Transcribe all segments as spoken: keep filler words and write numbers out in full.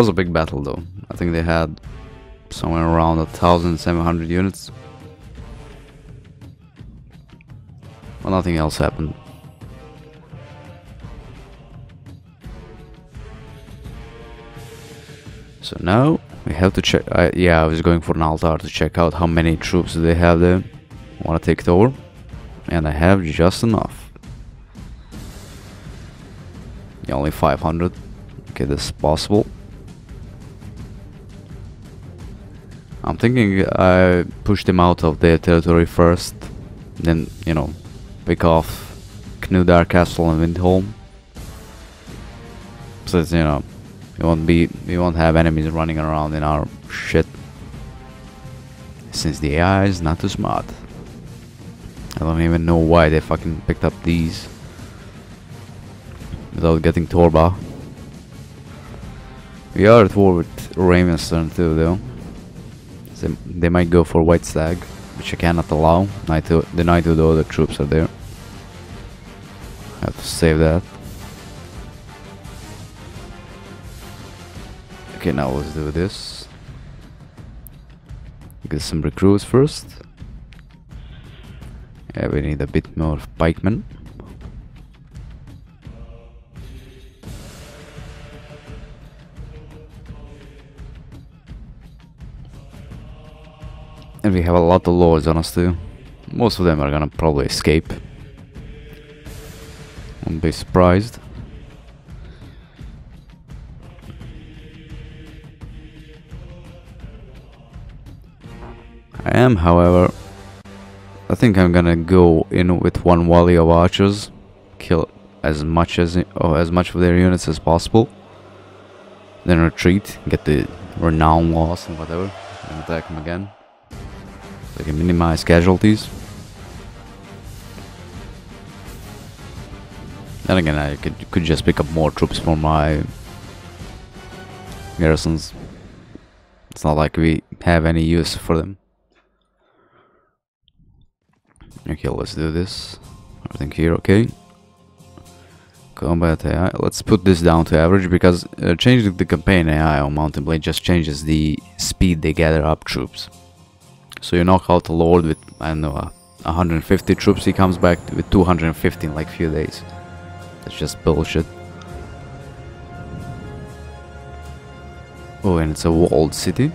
Was a big battle though. I think they had somewhere around one thousand seven hundred units. Well, nothing else happened. So now we have to check. I, yeah, I was going for Naltar to check out how many troops they have there. I want to take it over, and I have just enough. Yeah, only five hundred. Okay, this is possible. I'm thinking I push them out of their territory first, then, you know, pick off Knudar Castle and Windholm. So it's, you know, we won't be, we won't have enemies running around in our shit. Since the A I is not too smart. I don't even know why they fucking picked up these without getting Torbah. We are at war with Ravenstern too, though. So they might go for White Stag, which I cannot allow. Night to, the night to the other troops are there. I have to save that. Okay, now let's do this. Get some recruits first. Yeah, we need a bit more of pikemen. And we have a lot of lords on us too. Most of them are gonna probably escape. Won't be surprised. I am, however, I think I'm gonna go in with one volley of archers, kill as much as or as much of their units as possible, then retreat, get the renown loss and whatever, and attack them again. I can minimize casualties. Then again, I could, could just pick up more troops for my garrisons. It's not like we have any use for them. Okay, let's do this. Everything here, okay. Combat A I. Let's put this down to average because uh, changing the campaign A I on Mountain Blade just changes the speed they gather up troops. So you knock out the lord with, I don't know, uh, one hundred fifty troops, he comes back with two hundred fifty in like a few days. That's just bullshit. Oh, and it's a walled city.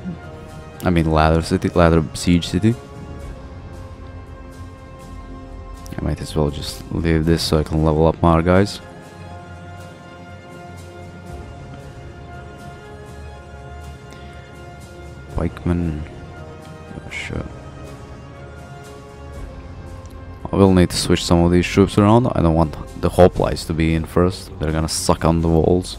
I mean ladder city, ladder siege city. I might as well just leave this so I can level up my guys. Pikeman. Sure. I will need to switch some of these troops around. I don't want the hoplites to be in first. They're gonna suck on the walls.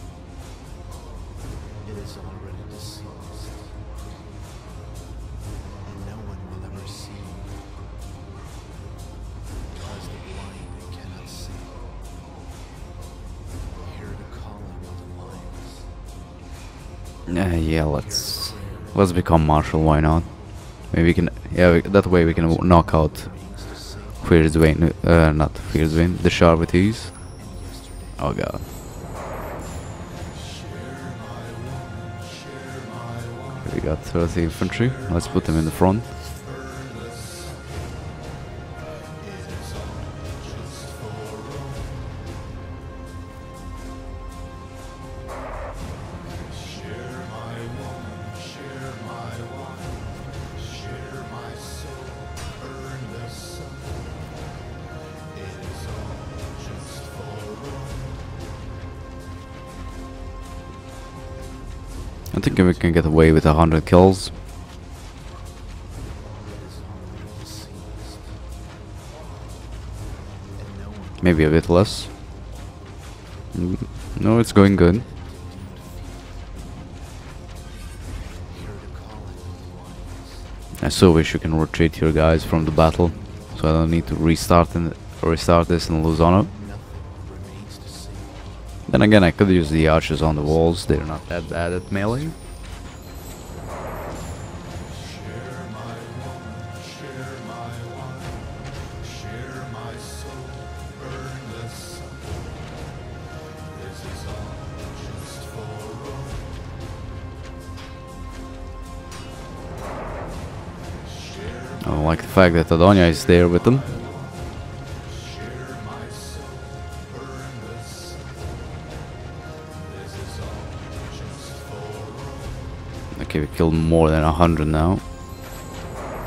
Yeah, yeah. Let's let's become martial. Why not? Maybe we can, yeah, we, that way we can knock out Fieldsman, uh, not Fieldsman, the Sharvites. Oh god. We got thirty infantry, let's put them in the front. I think we can get away with a hundred kills. Maybe a bit less. No, it's going good. I so wish you can retreat your guys from the battle, so I don't need to restart and restart this and lose on it. Then again, I could use the archers on the walls, they're not that bad at melee. I don't like the fact that Adonia is there with them. Okay, we killed more than a hundred now.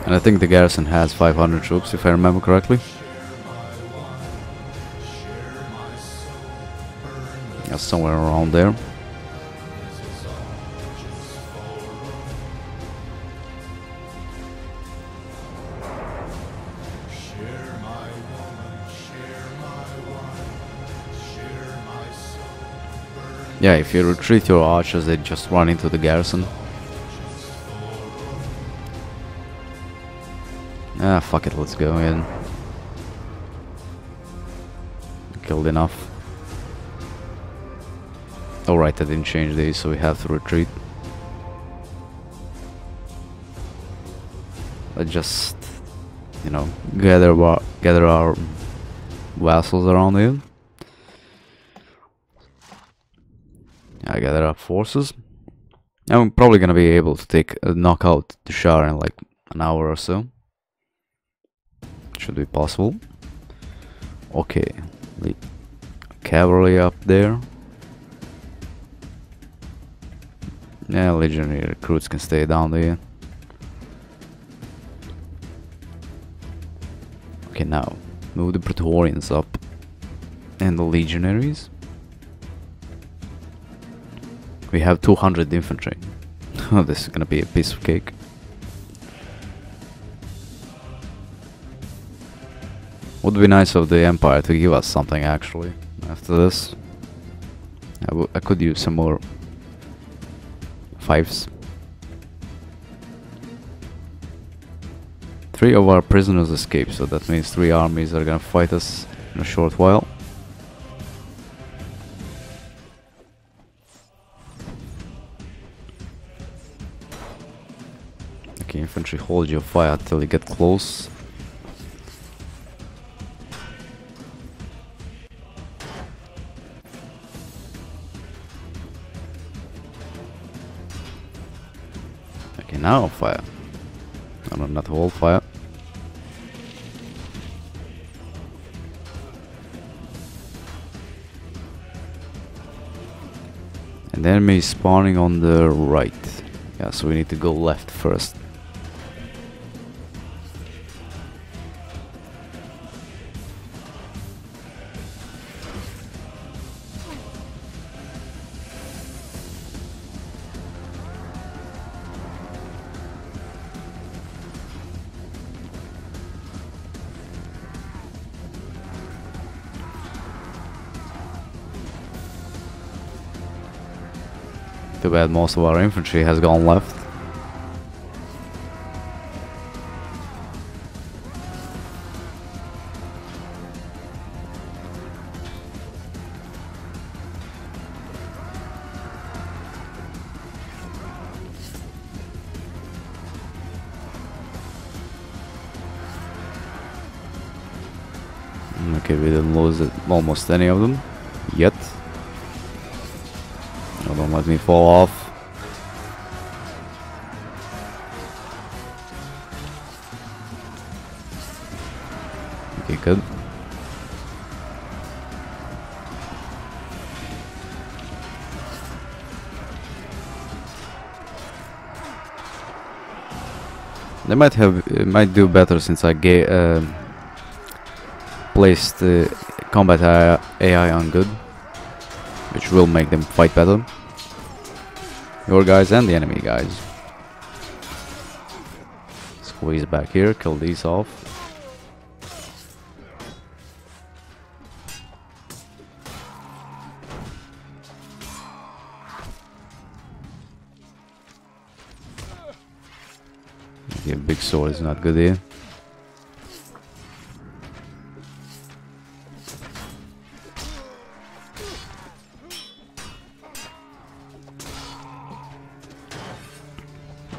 And I think the garrison has five hundred troops, if I remember correctly. Yeah, somewhere around there. Yeah, if you retreat your archers, they just run into the garrison. Ah, fuck it, let's go in. Killed enough. Alright, I didn't change these, so we have to retreat. Let's just, you know, gather, wa gather our vassals around here. I gather up forces. I'm probably gonna be able to take a knockout to Dashaar in like an hour or so. Should be possible. Okay, the cavalry up there. Yeah, legionary recruits can stay down there. Okay, now move the Praetorians up and the legionaries. We have two hundred infantry. Oh, this is gonna be a piece of cake. Would be nice of the Empire to give us something actually. After this, I, w I could use some more fives. Three of our prisoners escaped, so that means three armies are gonna fight us in a short while. Okay, infantry, hold your fire till you get close. Okay, now fire. No, no, not hold fire. And the enemy is spawning on the right. Yeah, so we need to go left first. Too bad most of our infantry has gone left. Okay, we didn't lose it, almost any of them yet. Don't let me fall off. Okay, good. They might have, it might do better since I ga uh, placed uh, combat A I on good, which will make them fight better. Your guys and the enemy guys. Squeeze back here, kill these off. Yeah, big sword is not good here.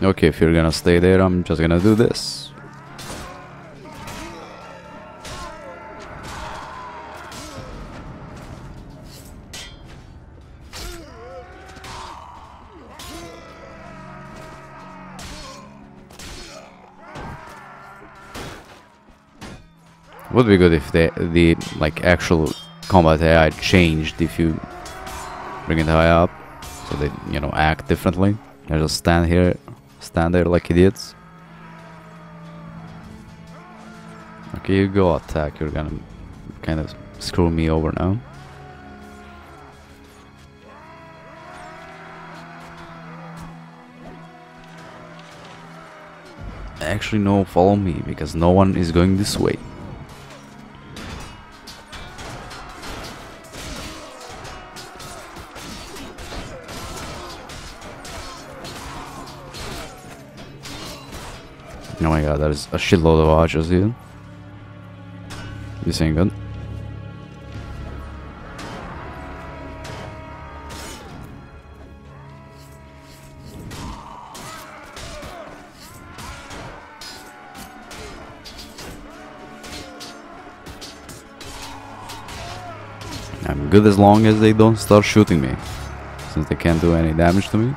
Okay, if you're gonna stay there, I'm just gonna do this. Would be good if the the like actual combat A I changed if you bring it high up, so they, you know, act differently. They just stand here, stand there like idiots. Okay, you go attack. You're gonna kind of screw me over now. Actually, no, follow me, because no one is going this way. Oh my god, that is a shitload of archers here. This ain't good. I'm good as long as they don't start shooting me, since they can't do any damage to me.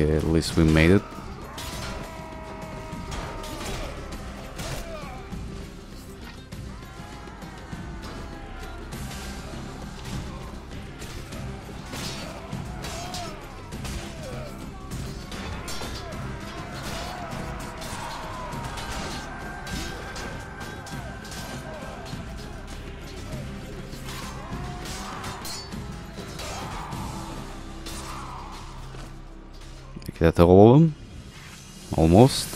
Okay, at least we made it. That's all of them, almost.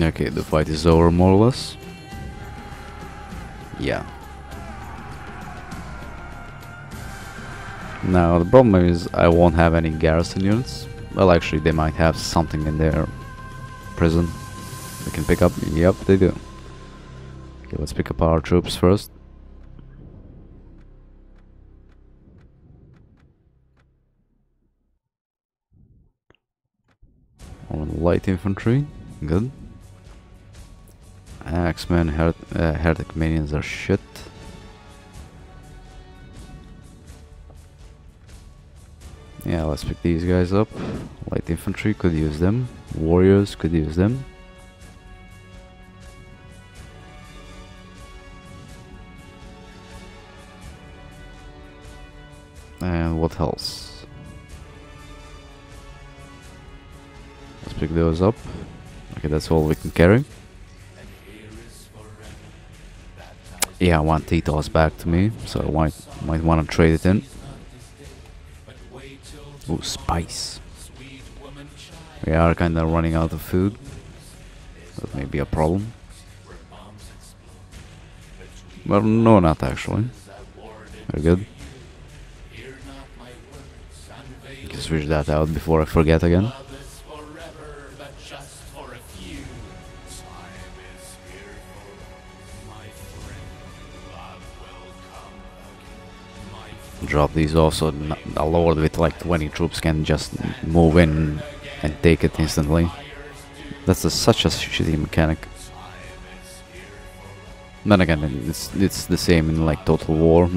Okay, the fight is over, more or less. Yeah. Now the problem is I won't have any garrison units. Well, actually they might have something in their prison they can pick up. Yep, they do. Okay, let's pick up our troops first. Light infantry, good. Axemen, her uh, heretic minions are shit. Yeah, let's pick these guys up. Light infantry, could use them. Warriors, could use them. And what else? Let's pick those up. Okay, that's all we can carry. Yeah, I want Tito's back to me, so I might, might want to trade it in. Ooh, spice. We are kind of running out of food. That may be a problem. Well, no, not actually. Very good. Just switch that out before I forget again. Drop these also. A lord with like twenty troops can just move in and take it instantly. That's a, such a shitty mechanic. Then again, it's it's the same in like Total War.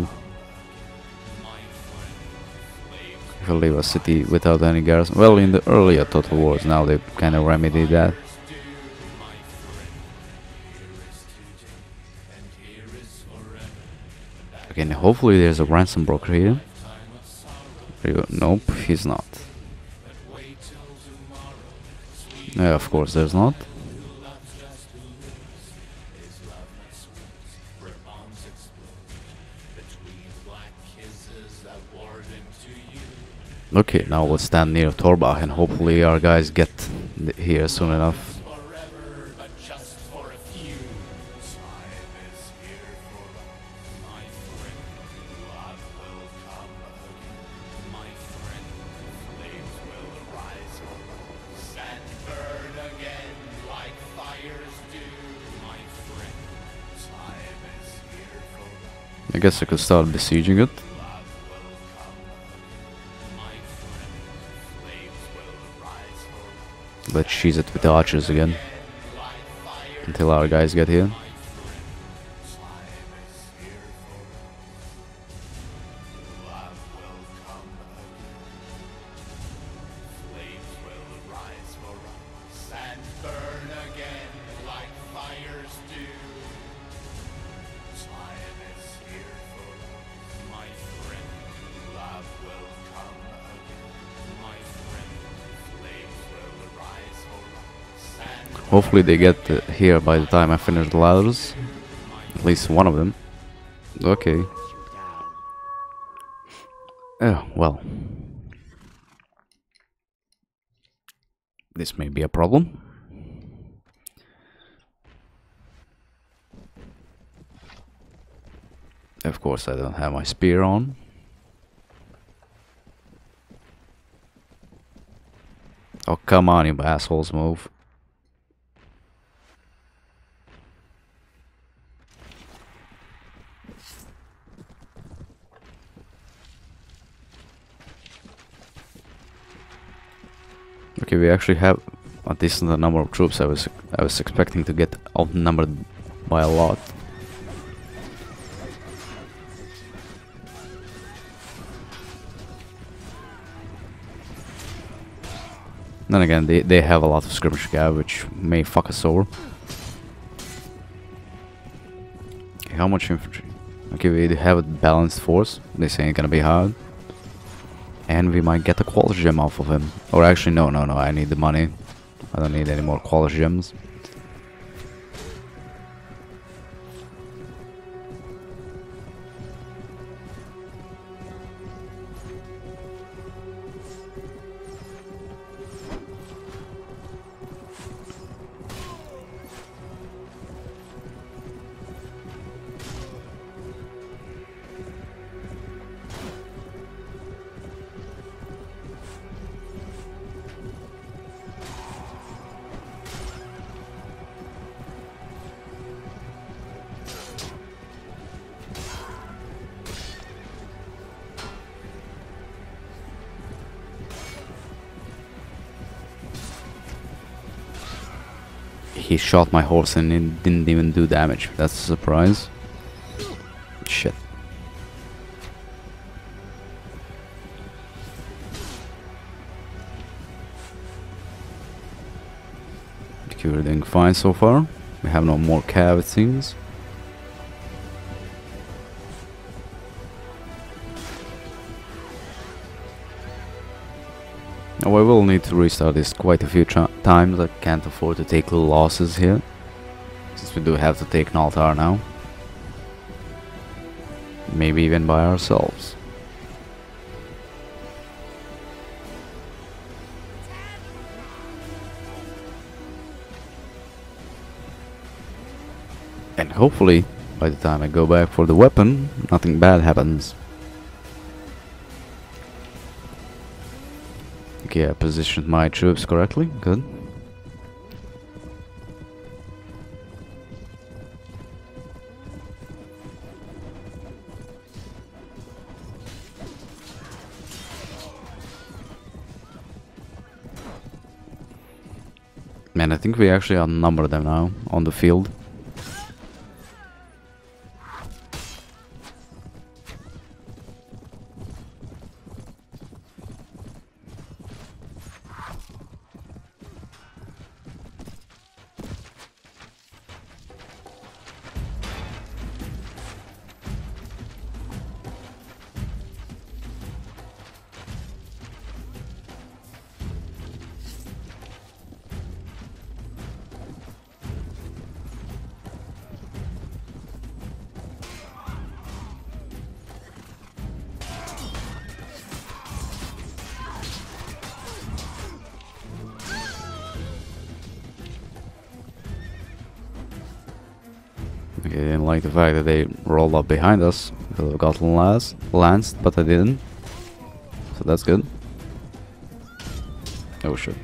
If you leave a city without any garrison, well, in the earlier Total Wars, now they kind of remedy that. Okay, and hopefully there's a ransom broker here. You, nope, he's not. Yeah, of course, there's not. Okay, now we'll stand near Torbah and hopefully our guys get here soon enough. I guess I could start besieging it. Let's cheese it with the archers again until our guys get here. Hopefully they get uh, here by the time I finish the ladders. At least one of them. Okay. Oh, well. This may be a problem. Of course I don't have my spear on. Oh, come on, you assholes, move. Okay, we actually have a decent number of troops. I was I was expecting to get outnumbered by a lot. Then again, they, they have a lot of skirmish guy, which may fuck us over. Okay, how much infantry? Okay, we have a balanced force. This ain't gonna be hard. And we might get a quality gem off of him. Or actually, no, no, no, I need the money. I don't need any more quality gems. He shot my horse and it didn't even do damage. That's a surprise. Shit. We're doing fine so far. We have no more cav, it seems. Now I will need to restart this quite a few times. I can't afford to take losses here, since we do have to take Naltar now. Maybe even by ourselves. And hopefully, by the time I go back for the weapon, nothing bad happens. Okay, I positioned my troops correctly, good. Man, I think we actually outnumber them now on the field. Okay, I didn't like the fact that they rolled up behind us. I could have gotten last, lanced, but I didn't. So that's good. Oh shit.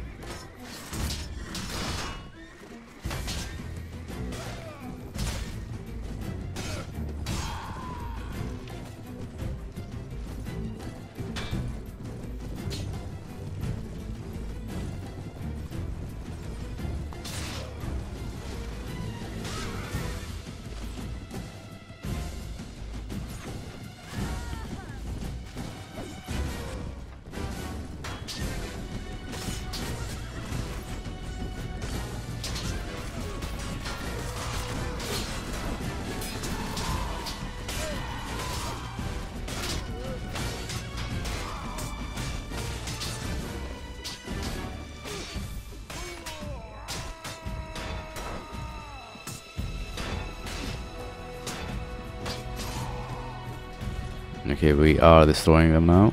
Okay, we are destroying them now.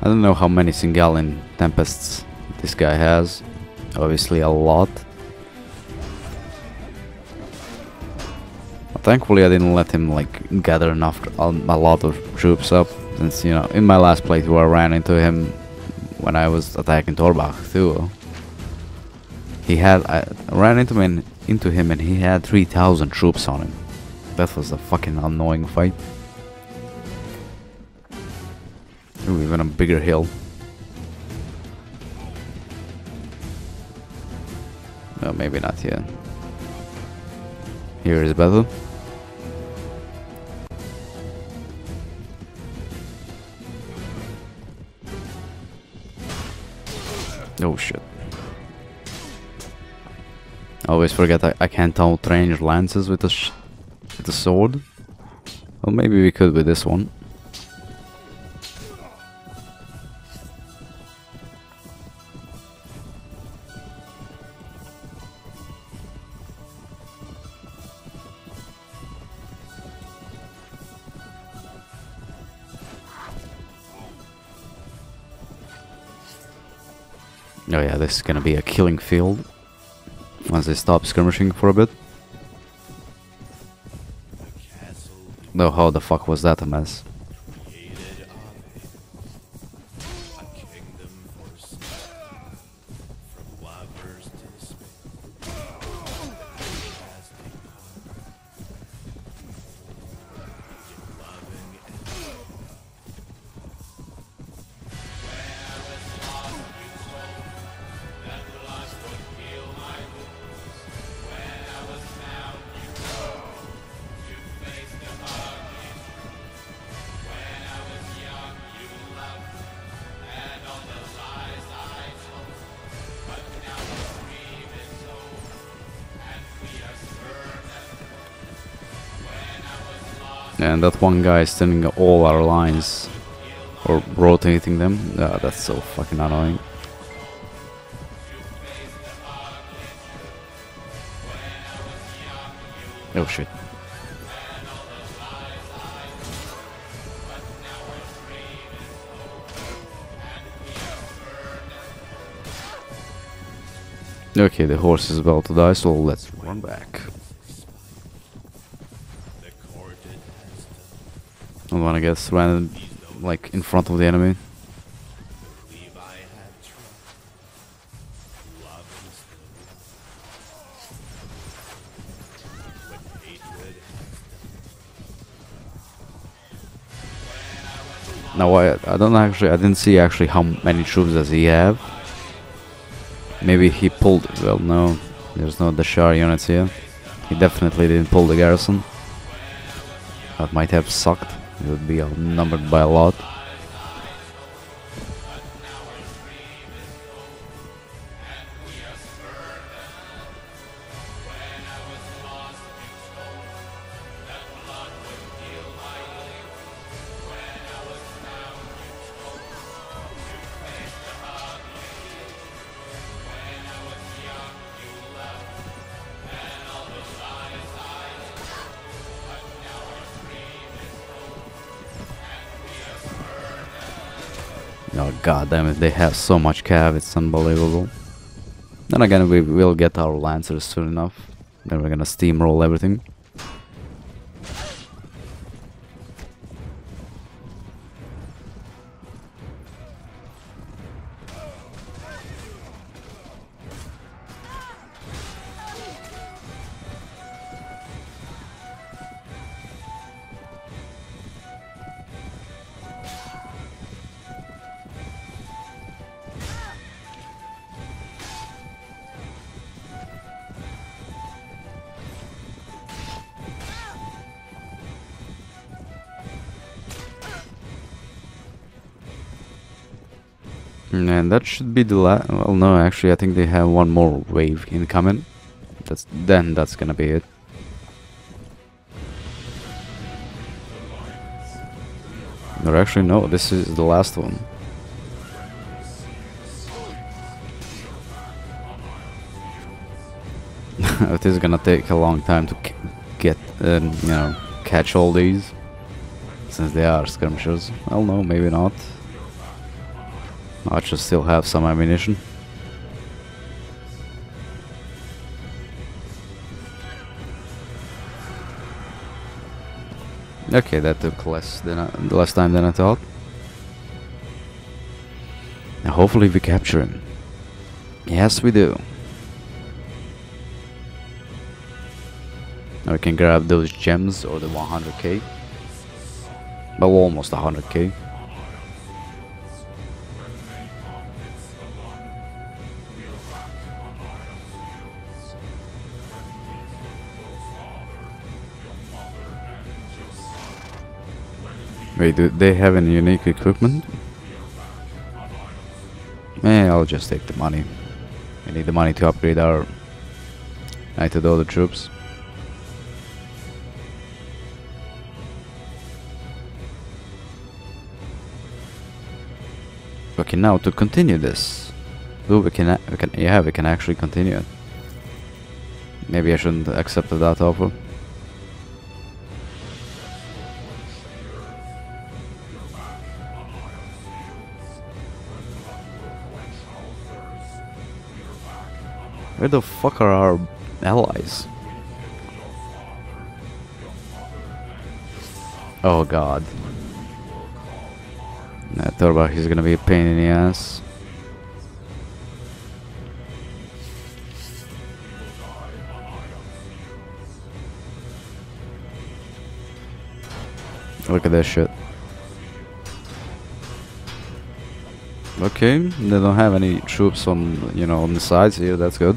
I don't know how many Singhalin Tempests this guy has. Obviously a lot. But thankfully I didn't let him like gather enough a lot of troops up. Since, you know, in my last playthrough I ran into him when I was attacking Torbah too. He had... I ran into him, into him and he had three thousand troops on him. That was a fucking annoying fight. Ooh, even a bigger hill. No, maybe not yet. Here is battle. Oh shit. I always forget I, I can't outrange lances with the sh the sword. Well, maybe we could with this one. Oh yeah, this is gonna be a killing field once they stop skirmishing for a bit. No, how the fuck was that a mess? And that one guy is turning all our lines or rotating them. Ah, that's so fucking annoying. Oh shit. Okay, the horse is about to die, so let's run back. I don't want to get surrounded, like, in front of the enemy. Now, I, I don't actually, I didn't see actually how many troops does he have. Maybe he pulled, well, no, there's no Dashaar units here. He definitely didn't pull the garrison. That might have sucked. It would be outnumbered by a lot. Oh god damn it, they have so much cav, it's unbelievable. Then again, we will get our lancers soon enough. Then we're gonna steamroll everything. And that should be the last. Well, no, actually, I think they have one more wave incoming. That's then. That's gonna be it. Or actually, no. This is the last one. It is gonna take a long time to c get, uh, you know, catch all these, since they are skirmishers. Well, no, maybe not. I should still have some ammunition. Okay, that took less than I, less time than I thought. Now hopefully we capture him. Yes, we do. Now we can grab those gems or the one hundred K. Well, almost one hundred K. Wait, do they have any unique equipment? Eh, I'll just take the money. We need the money to upgrade our Knight of the Other troops. Okay, now to continue this. Ooh, we can, we can, yeah, we can actually continue it. Maybe I shouldn't accept that offer. Where the fuck are our allies? Oh god. That Torbah is gonna be a pain in the ass. Look at this shit. Okay, they don't have any troops on, you know, on the sides here, that's good.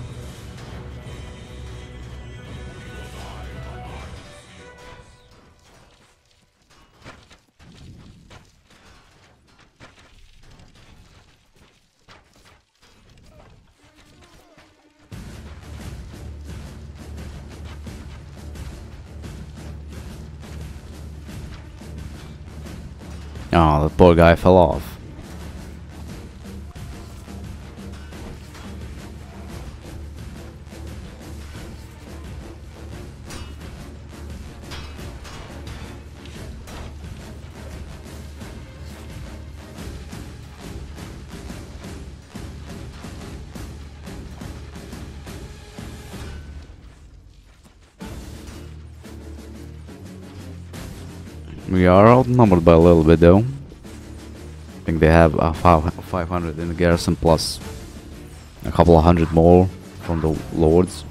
Oh, the poor guy fell off. We are outnumbered by a little bit though. I think they have uh, five hundred in the garrison plus a couple of hundred more from the lords.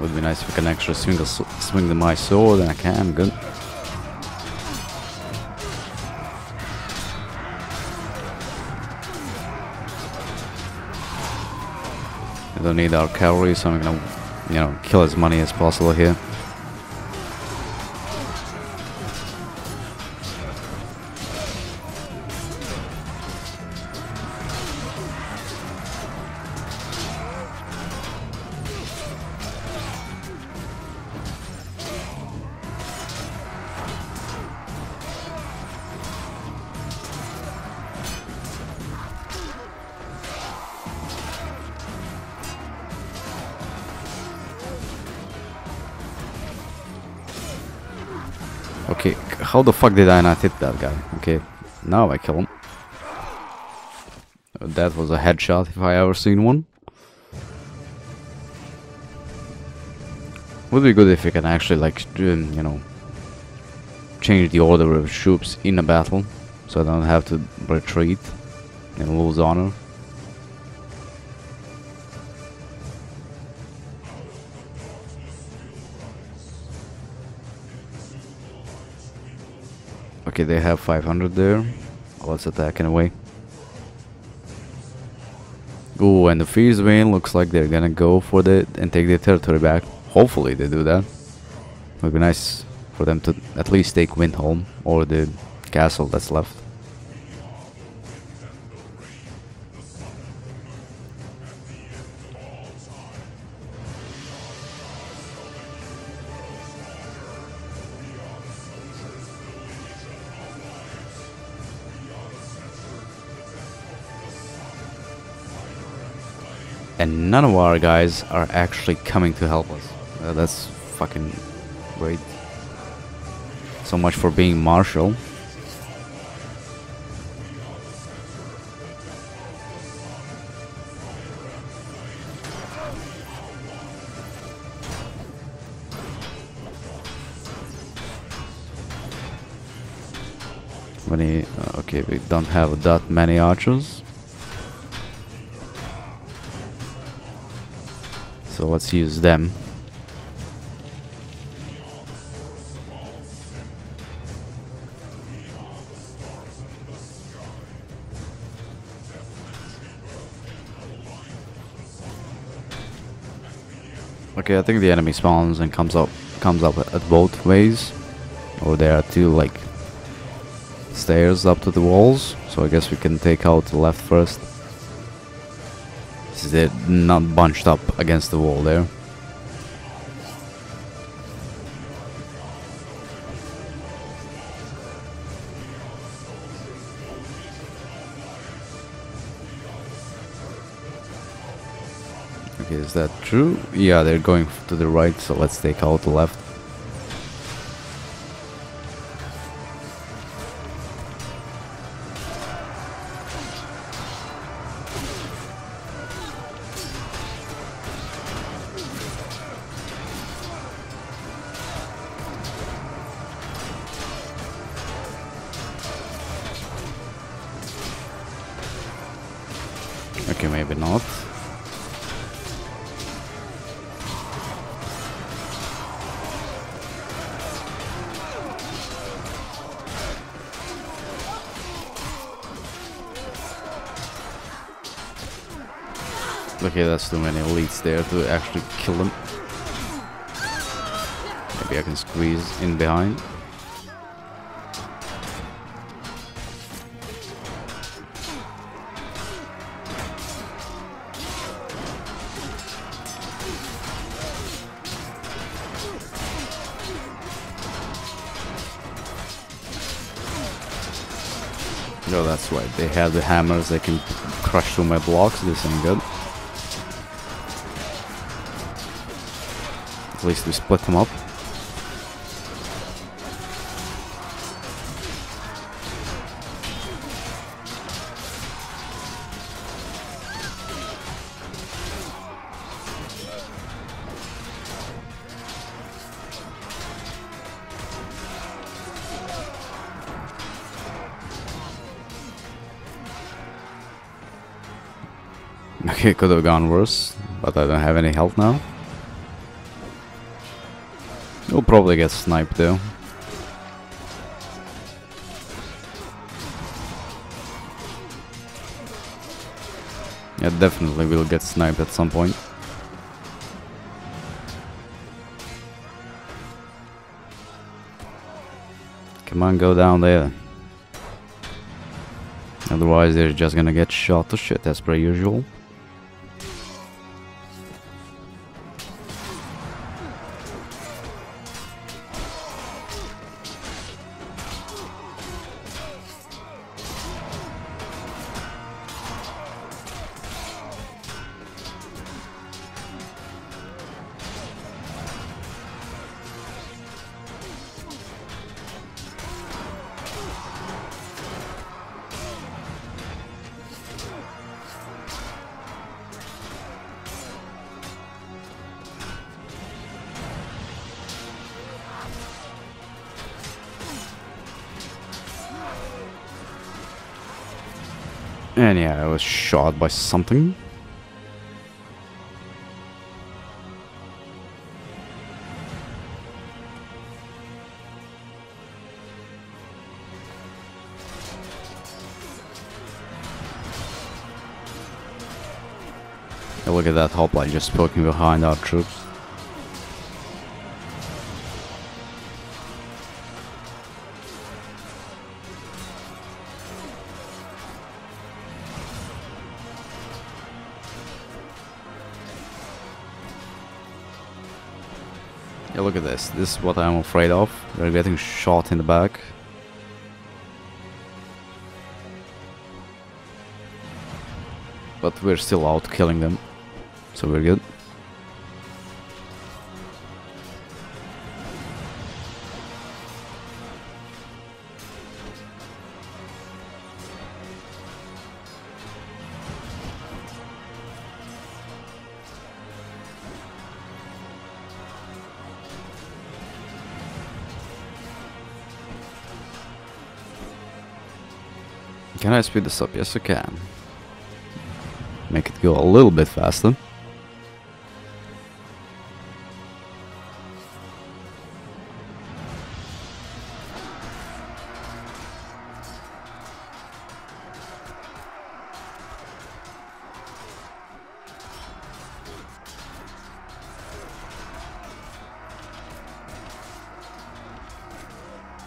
Would be nice if I can actually swing the swing the my sword, and I can. Good. I don't need our cavalry, so I'm gonna, you know, kill as many as possible here. Okay, how the fuck did I not hit that guy? Okay, now I kill him. That was a headshot if I ever seen one. Would be good if we can actually, like, um, you know, change the order of troops in a battle, so I don't have to retreat and lose honor. Okay, they have five hundred there. Let's attack anyway. Ooh, and the Fieldsman looks like they're gonna go for it and take their territory back. Hopefully they do that. It would be nice for them to at least take Windholm or the castle that's left. And none of our guys are actually coming to help us. Uh, that's fucking great. So much for being martial. Many, uh, okay, we don't have that many archers. So let's use them. Okay, I think the enemy spawns and comes up comes up at both ways. Or there are two like stairs up to the walls. So I guess we can take out the left first. They're not bunched up against the wall there. Okay, is that true? Yeah, they're going to the right, so let's take out the left. Okay, maybe not. Okay, that's too many elites there to actually kill them. Maybe I can squeeze in behind. No, that's right. They have the hammers. They can crush through my blocks. This ain't good. At least we split them up. Okay, could have gone worse, but I don't have any health now. We'll probably get sniped though. Yeah, definitely we'll get sniped at some point. Come on, go down there. Otherwise they're just gonna get shot to shit as per usual. And yeah, I was shot by something. Hey, look at that hoplite just poking behind our troops. Look at this, this is what I'm afraid of. They're getting shot in the back. But we're still out killing them, so we're good. Can I speed this up? Yes, I can. Make it go a little bit faster.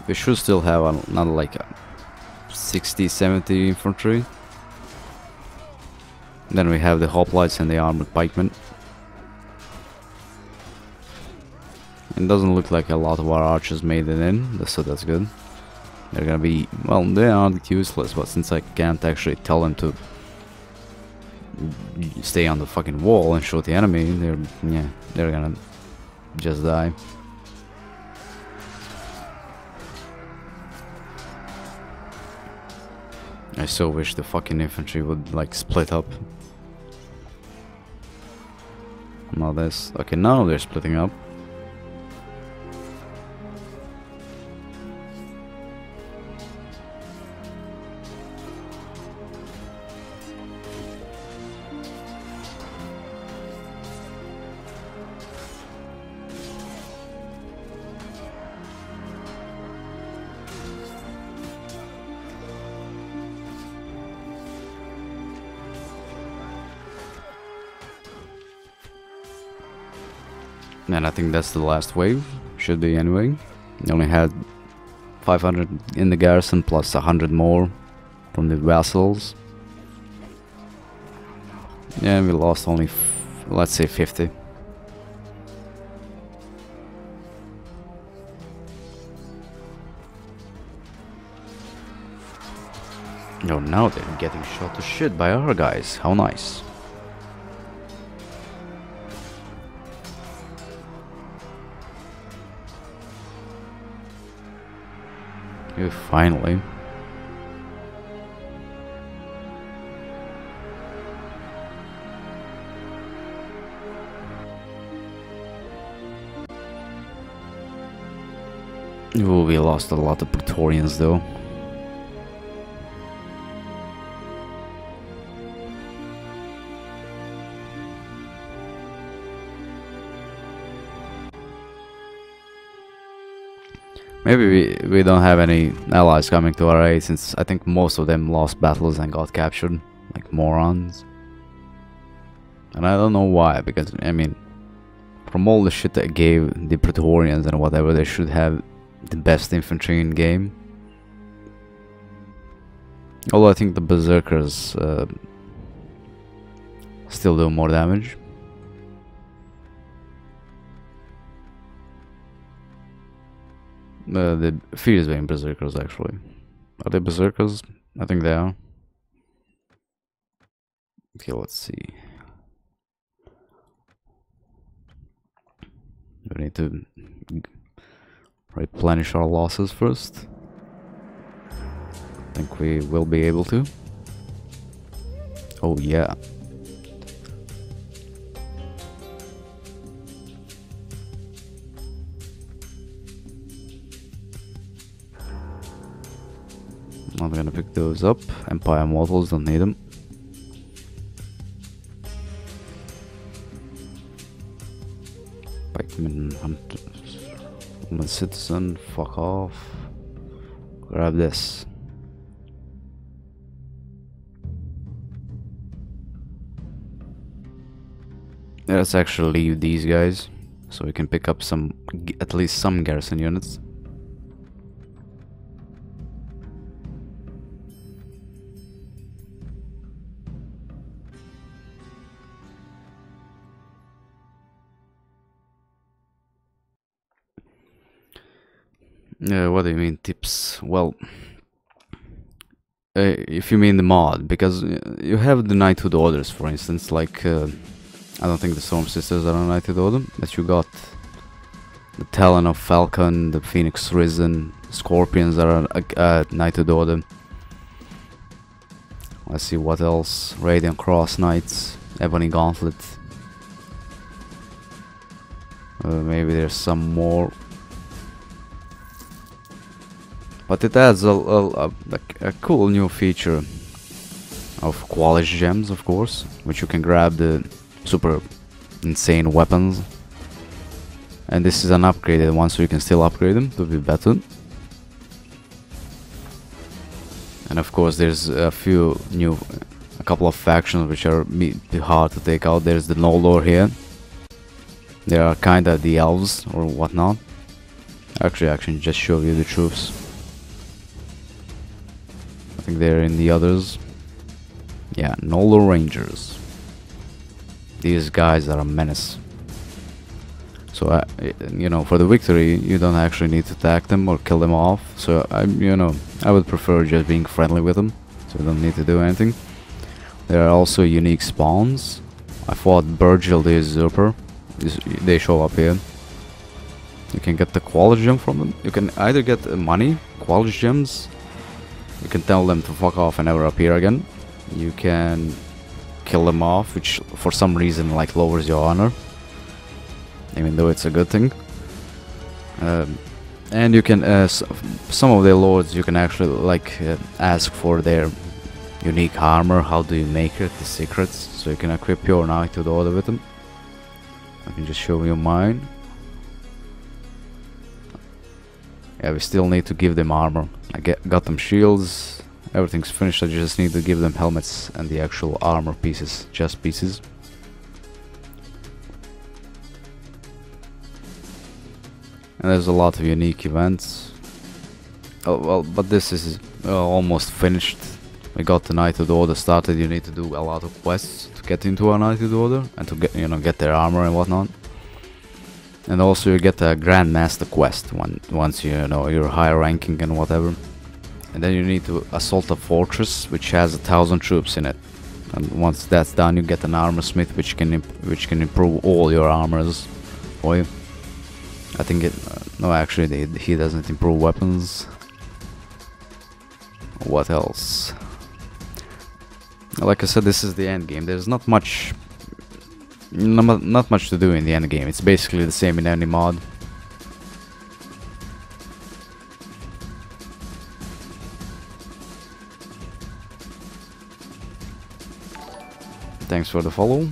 We should still have another like a sixty, seventy infantry. Then we have the hoplites and the armored pikemen. It doesn't look like a lot of our archers made it in, so that's good. They're gonna be, well, they aren't useless, but since I can't actually tell them to stay on the fucking wall and shoot the enemy, they're, yeah, they're gonna just die. I so wish the fucking infantry would like split up. Now this. Okay, now they're splitting up. And I think that's the last wave. Should be anyway. They only had five hundred in the garrison plus one hundred more from the vassals. Yeah, we lost only, f let's say, fifty. No, now they're getting shot to shit by our guys. How nice. Finally. Ooh, we lost a lot of Praetorians though. Maybe we, we don't have any allies coming to our aid, since I think most of them lost battles and got captured, like morons. And I don't know why, because, I mean, from all the shit that gave the Praetorians and whatever, they should have the best infantry in game. Although I think the Berserkers uh, still do more damage. Uh, the Fieldsman Berserkers, actually. Are they Berserkers? I think they are. Okay, let's see. We need to replenish our losses first. I think we will be able to. Oh, yeah. Not gonna pick those up. Empire Mortals, don't need them. Pikeman Hunters. Roman Citizen, fuck off. Grab this. Let's actually leave these guys, so we can pick up some, at least some garrison units. Uh, what do you mean tips? Well, uh, if you mean the mod, because you have the knighthood orders, for instance, like uh, I don't think the Storm Sisters are a knighthood order, but you got the Talon of Falcon, the Phoenix Risen, Scorpions are a, a, a knighthood order. Let's see what else: Radiant Cross Knights, Ebony Gauntlet. Uh, maybe there's some more. But it adds a, a, a, a cool new feature of quality gems, of course, which you can grab the super insane weapons. And this is an upgraded one, so you can still upgrade them to be better. And of course, there's a few new, a couple of factions which are hard to take out. There's the Noldor here. They are kinda the elves or whatnot. Actually, I can just show you the troops. I think they're in the others. Yeah, Noldor Rangers. These guys are a menace. So, uh, you know, for the victory, you don't actually need to attack them or kill them off. So, I, you know, I would prefer just being friendly with them. So, you don't need to do anything. There are also unique spawns. I fought Virgil the usurper. They show up here. You can get the quality gem from them. You can either get money, quality gems. You can tell them to fuck off and never appear again. You can kill them off, which for some reason like lowers your honor, even though it's a good thing. Um, and you can, uh, some of their lords, you can actually like uh, ask for their unique armor. How do you make it? The secrets. So you can equip your knighthood order with them. I can just show you mine. Yeah, we still need to give them armor. I get, got them shields, everything's finished, I just need to give them helmets and the actual armor pieces, chest pieces. And there's a lot of unique events. Oh well, but this is uh, almost finished. We got the knighthood order started. You need to do a lot of quests to get into a knighthood order and to get, you know, get their armor and whatnot. And also you get a Grandmaster quest one, once you know you're high ranking and whatever. And then you need to assault a fortress which has a thousand troops in it. And once that's done, you get an armor smith which can imp which can improve all your armors. Boy, I think it. Uh, no, actually, they, he doesn't improve weapons. What else? Like I said, this is the end game. There's not much. Not, not much to do in the end game. It's basically the same in any mod. Thanks for the follow.